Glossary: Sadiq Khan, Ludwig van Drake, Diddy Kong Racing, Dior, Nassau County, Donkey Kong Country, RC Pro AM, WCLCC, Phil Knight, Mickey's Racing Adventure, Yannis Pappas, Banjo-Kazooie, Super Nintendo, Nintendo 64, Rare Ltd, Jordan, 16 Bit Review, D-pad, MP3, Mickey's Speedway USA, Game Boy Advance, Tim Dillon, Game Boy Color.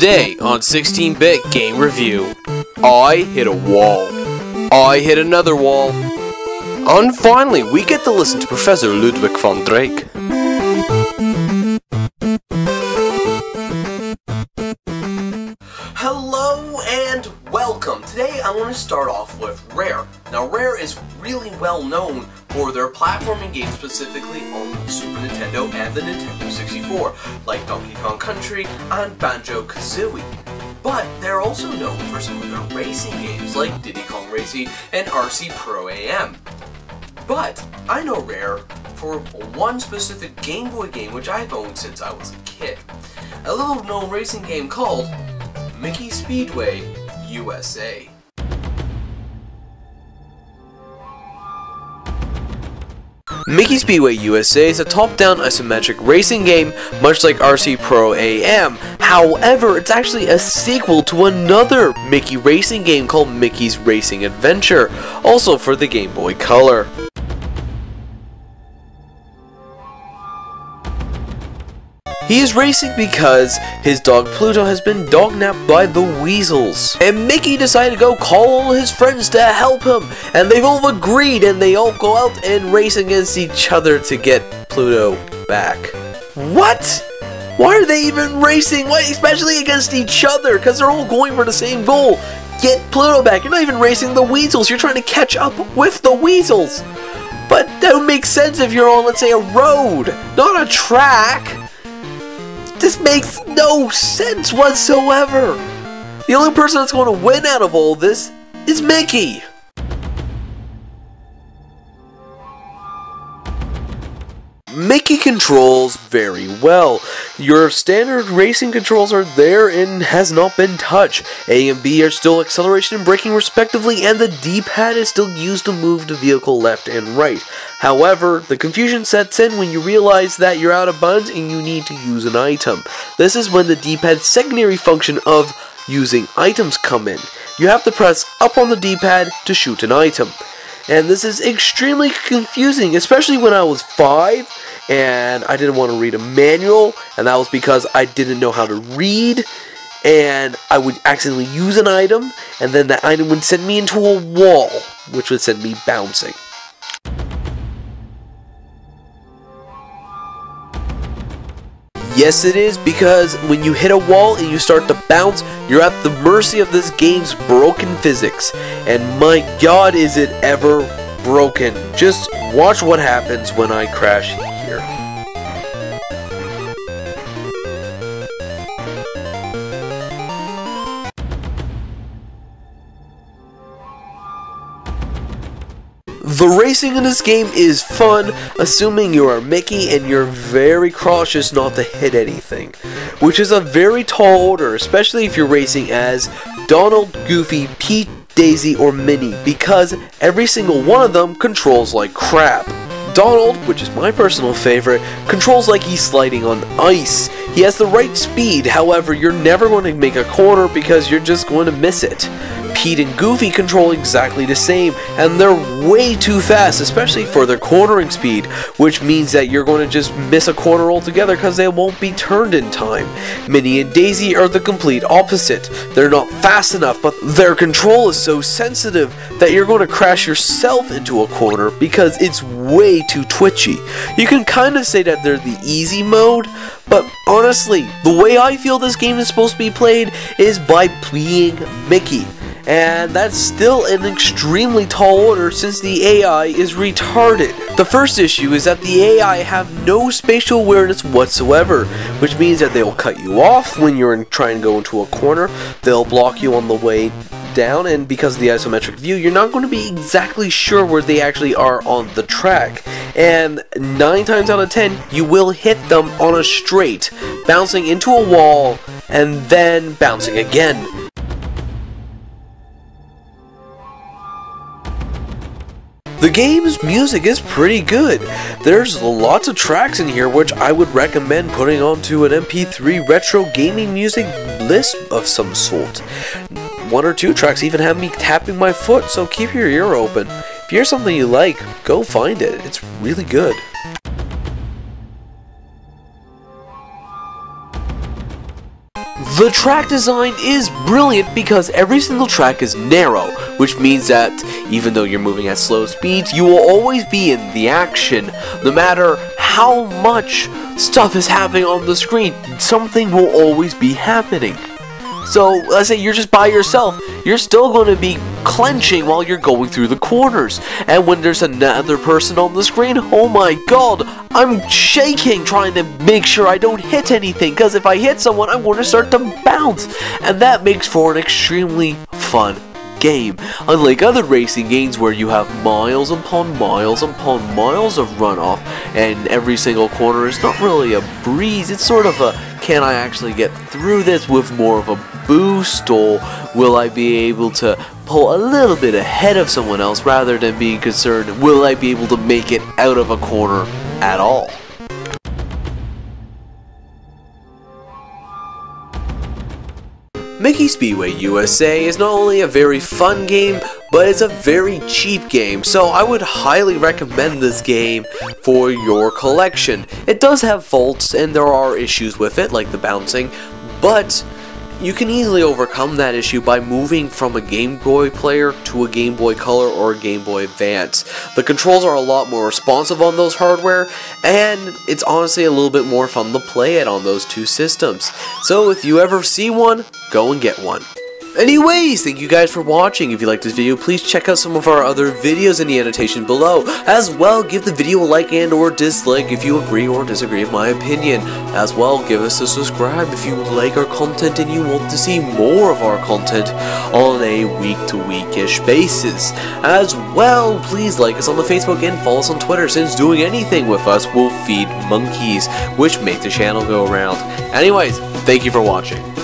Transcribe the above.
Today on 16 Bit Game Review, I hit a wall. I hit another wall. And finally, we get to listen to Professor Ludwig van Drake. Hello and welcome. Today I want to start off with Rare. Now, Rare is really well known for their platforming games, specifically on the Super Nintendo and the Nintendo 64, like Donkey Kong Country and Banjo-Kazooie. But they're also known for some of their racing games like Diddy Kong Racing and RC Pro AM. But I know Rare for one specific Game Boy game which I've owned since I was a kid. A little known racing game called Mickey's Speedway USA. Mickey's Speedway USA is a top-down isometric racing game, much like RC Pro AM. However, it's actually a sequel to another Mickey racing game called Mickey's Racing Adventure, also for the Game Boy Color. He is racing because his dog Pluto has been dognapped by the weasels, and Mickey decided to go call all his friends to help him, and they've all agreed, and they all go out and race against each other to get Pluto back. What? Why are they even racing? Why, especially against each other? Because they're all going for the same goal. Get Pluto back. You're not even racing the weasels. You're trying to catch up with the weasels. But that would make sense if you're on, let's say, a road, not a track. This makes no sense whatsoever! The only person that's going to win out of all this is Mickey! Mickey controls very well. Your standard racing controls are there and has not been touched. A and B are still acceleration and braking respectively, and the D-pad is still used to move the vehicle left and right. However, the confusion sets in when you realize that you're out of bounds and you need to use an item. This is when the D-pad's secondary function of using items come in. You have to press up on the D-pad to shoot an item. And this is extremely confusing, especially when I was 5 and I didn't want to read a manual, and that was because I didn't know how to read, and I would accidentally use an item, and then that item would send me into a wall, which would send me bouncing. Yes, it is, because when you hit a wall and you start to bounce, you're at the mercy of this game's broken physics. And my god, is it ever broken. Just watch what happens when I crash here. The racing in this game is fun, assuming you are Mickey and you're very cautious not to hit anything, which is a very tall order, especially if you're racing as Donald, Goofy, Pete, Daisy, or Minnie, because every single one of them controls like crap. Donald, which is my personal favorite, controls like he's sliding on ice. He has the right speed, however, you're never going to make a corner because you're just going to miss it. Pete and Goofy control exactly the same, and they're way too fast, especially for their cornering speed, which means that you're going to just miss a corner altogether because they won't be turned in time. Minnie and Daisy are the complete opposite. They're not fast enough, but their control is so sensitive that you're going to crash yourself into a corner because it's way too twitchy. You can kind of say that they're the easy mode, but honestly, the way I feel this game is supposed to be played is by being Mickey. And that's still an extremely tall order since the AI is retarded. The first issue is that the AI have no spatial awareness whatsoever, which means that they will cut you off when you're trying to go into a corner, they'll block you on the way down, and because of the isometric view, you're not going to be exactly sure where they actually are on the track. And 9 times out of 10, you will hit them on a straight, bouncing into a wall, and then bouncing again. The game's music is pretty good. There's lots of tracks in here which I would recommend putting onto an MP3 retro gaming music list of some sort. 1 or 2 tracks even have me tapping my foot, so keep your ear open. If you hear something you like, go find it. It's really good. The track design is brilliant because every single track is narrow, which means that even though you're moving at slow speeds, you will always be in the action. No matter how much stuff is happening on the screen, something will always be happening. So, let's say you're just by yourself, you're still going to be clenching while you're going through the corners. And when there's another person on the screen, oh my god, I'm shaking trying to make sure I don't hit anything, because if I hit someone, I'm going to start to bounce. And that makes for an extremely fun game. Unlike other racing games where you have miles upon miles upon miles of runoff, and every single corner is not really a breeze, it's sort of a, can I actually get through this with more of a boost, or will I be able to pull a little bit ahead of someone else rather than being concerned, will I be able to make it out of a corner at all? Mickey's Speedway USA is not only a very fun game, but it's a very cheap game, so I would highly recommend this game for your collection. It does have faults and there are issues with it, like the bouncing, but you can easily overcome that issue by moving from a Game Boy player to a Game Boy Color or a Game Boy Advance. The controls are a lot more responsive on those hardware, and it's honestly a little bit more fun to play it on those two systems. So if you ever see one, go and get one. Anyways, thank you guys for watching. If you liked this video, please check out some of our other videos in the annotation below. As well, give the video a like and or dislike if you agree or disagree with my opinion. As well, give us a subscribe if you like our content and you want to see more of our content on a week-to-weekish basis. As well, please like us on the Facebook and follow us on Twitter, since doing anything with us will feed monkeys, which make the channel go around. Anyways, thank you for watching.